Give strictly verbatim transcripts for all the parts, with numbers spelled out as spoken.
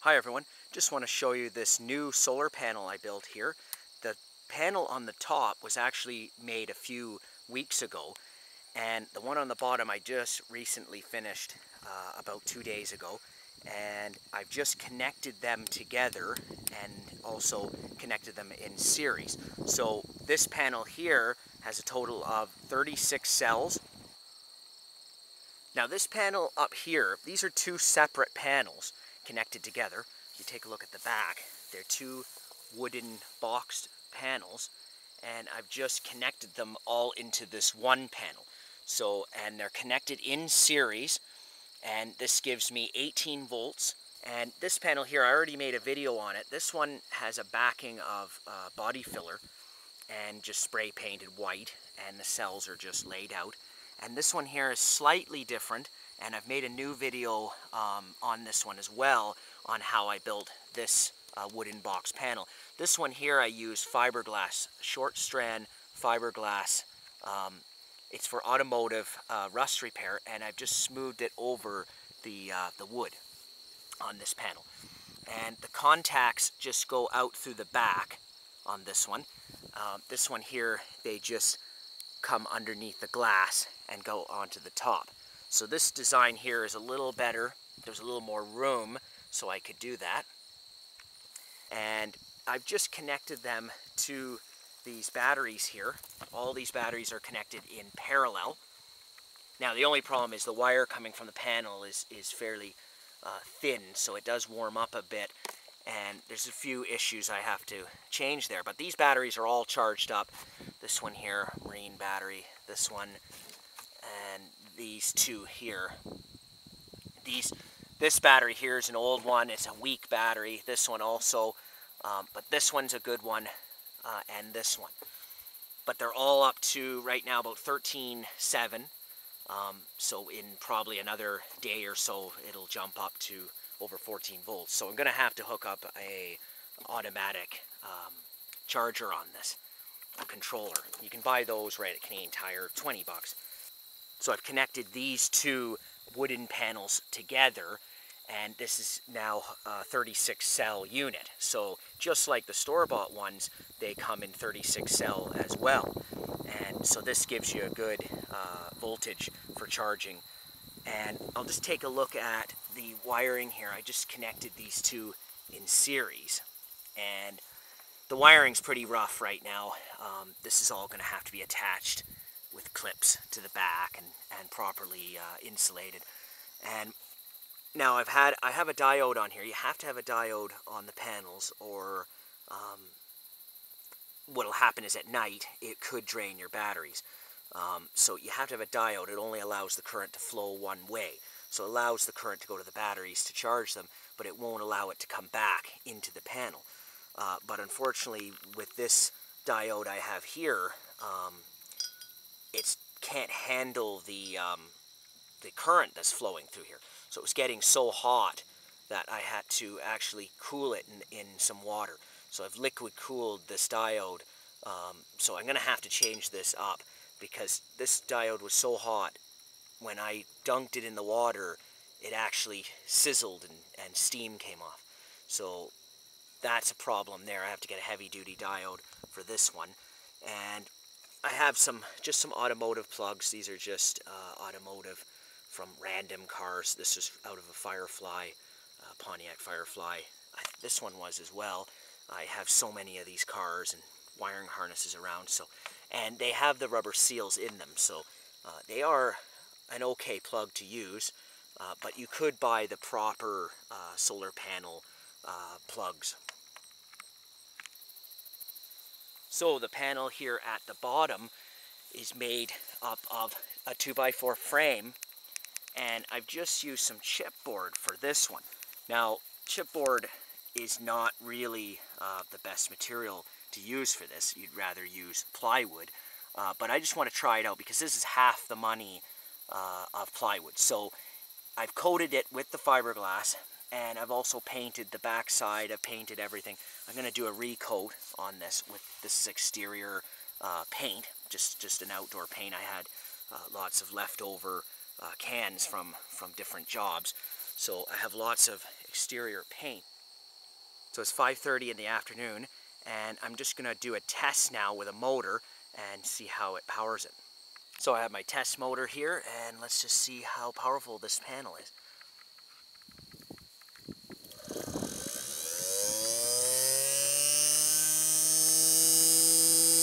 Hi everyone, just want to show you this new solar panel I built here. The panel on the top was actually made a few weeks ago, and the one on the bottom I just recently finished uh, about two days ago, and I've just connected them together and also connected them in series. So this panel here has a total of thirty-six cells. Now this panel up here, these are two separate panels connected together. You take a look at the back, they're two wooden boxed panels, and I've just connected them all into this one panel. So, and they're connected in series, and this gives me eighteen volts. And this panel here, I already made a video on it. This one has a backing of uh, body filler and just spray painted white, and the cells are just laid out. And this one here is slightly different, and I've made a new video um, on this one as well on how I built this uh, wooden box panel. This one here I use fiberglass, short strand fiberglass. Um, it's for automotive uh, rust repair, and I've just smoothed it over the, uh, the wood on this panel. And the contacts just go out through the back on this one. Uh, this one here, they just come underneath the glass and go onto the top. So this design here is a little better. There's a little more room, so I could do that. And I've just connected them to these batteries here. All these batteries are connected in parallel. Now the only problem is the wire coming from the panel is, is fairly uh, thin, so it does warm up a bit, and there's a few issues I have to change there. But these batteries are all charged up. This one here, marine battery, this one, and these two here. These, this battery here is an old one, it's a weak battery, this one also, um, but this one's a good one, uh, and this one. But they're all up to right now about thirteen seven, um, so in probably another day or so it'll jump up to over fourteen volts. So I'm going to have to hook up a automatic um, charger on this, a controller. You can buy those right at Canadian Tire, twenty bucks. So I've connected these two wooden panels together, and this is now a thirty-six cell unit. So just like the store-bought ones, they come in thirty-six cell as well. And so this gives you a good uh, voltage for charging. And I'll just take a look at the wiring here. I just connected these two in series, and the wiring's pretty rough right now. Um, this is all going to have to be attached with clips to the back and, and properly uh, insulated. And now I've had, I have a diode on here. You have to have a diode on the panels, or um, what'll happen is at night it could drain your batteries. Um, so you have to have a diode. It only allows the current to flow one way. So it allows the current to go to the batteries to charge them, but it won't allow it to come back into the panel. Uh, but unfortunately, with this diode I have here, um, it can't handle the, um, the current that's flowing through here. So it was getting so hot that I had to actually cool it in, in some water. So I've liquid cooled this diode. Um, so I'm going to have to change this up, because this diode was so hot, when I dunked it in the water, it actually sizzled and, and steam came off. So that's a problem there. I have to get a heavy-duty diode for this one. And I have some, just some automotive plugs. These are just uh, automotive from random cars. This is out of a Firefly, uh, Pontiac Firefly. I, this one was as well. I have so many of these cars and wiring harnesses around, so, and they have the rubber seals in them, so uh, they are an okay plug to use, uh, but you could buy the proper uh, solar panel uh, plugs. So the panel here at the bottom is made up of a two by four frame, and I've just used some chipboard for this one. Now chipboard is not really uh, the best material to use for this. You'd rather use plywood, uh, but I just want to try it out because this is half the money uh, of plywood. So I've coated it with the fiberglass, and I've also painted the backside. I've painted everything. I'm going to do a recoat on this with this exterior uh, paint, just just an outdoor paint. I had uh, lots of leftover uh, cans from from different jobs, so I have lots of exterior paint. So it's five thirty in the afternoon, and I'm just gonna do a test now with a motor and see how it powers it. So I have my test motor here, and let's just see how powerful this panel is.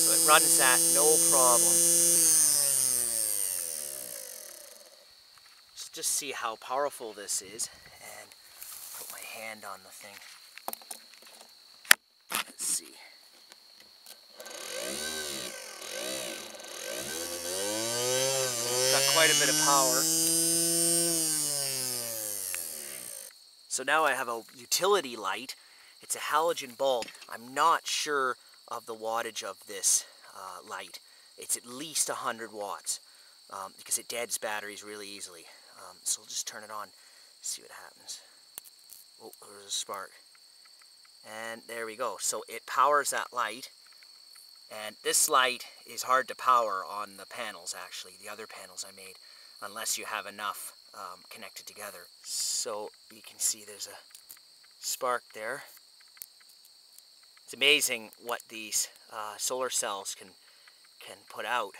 So it runs that, no problem. Let's just see how powerful this is, and put my hand on the thing. Let's see. Got quite a bit of power. So now I have a utility light. It's a halogen bulb. I'm not sure of the wattage of this uh, light. It's at least one hundred watts um, because it deads batteries really easily. Um, so we'll just turn it on, see what happens. Oh, there's a spark. And there we go. So it powers that light. And this light is hard to power on the panels, actually, the other panels I made, unless you have enough um, connected together. So you can see there's a spark there. It's amazing what these uh, solar cells can, can put out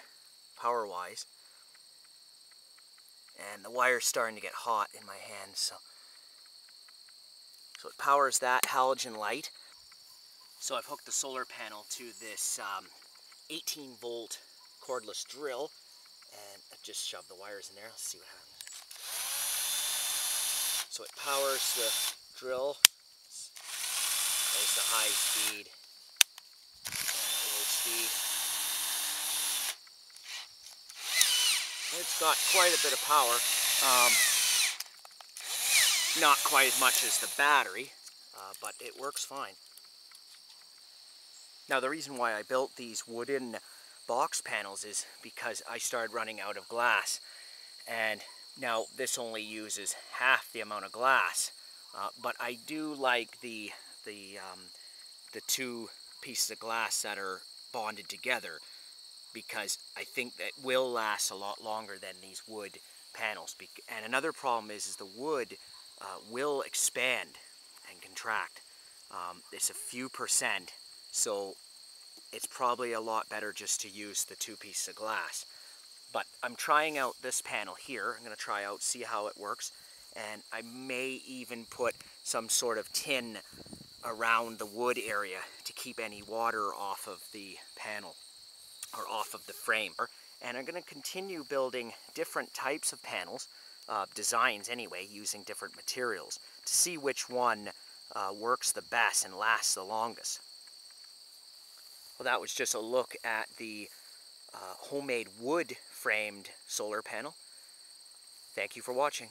power-wise. And the wire's starting to get hot in my hand, so, so it powers that halogen light. So I've hooked the solar panel to this um, eighteen volt cordless drill, and I've just shoved the wires in there. Let's see what happens. So it powers the drill. There's the high speed and the low speed. It's got quite a bit of power. Um, not quite as much as the battery, uh, but it works fine. Now the reason why I built these wooden box panels is because I started running out of glass, and now this only uses half the amount of glass, uh, but I do like the the um, the two pieces of glass that are bonded together, because I think that will last a lot longer than these wood panels. And another problem is, is the wood uh, will expand and contract. Um, it's a few percent. So it's probably a lot better just to use the two pieces of glass. But I'm trying out this panel here. I'm gonna try out, see how it works. And I may even put some sort of tin around the wood area to keep any water off of the panel or off of the frame. And I'm gonna continue building different types of panels, uh, designs anyway, using different materials to see which one uh, works the best and lasts the longest. Well, that was just a look at the uh, homemade wood framed solar panel. Thank you for watching.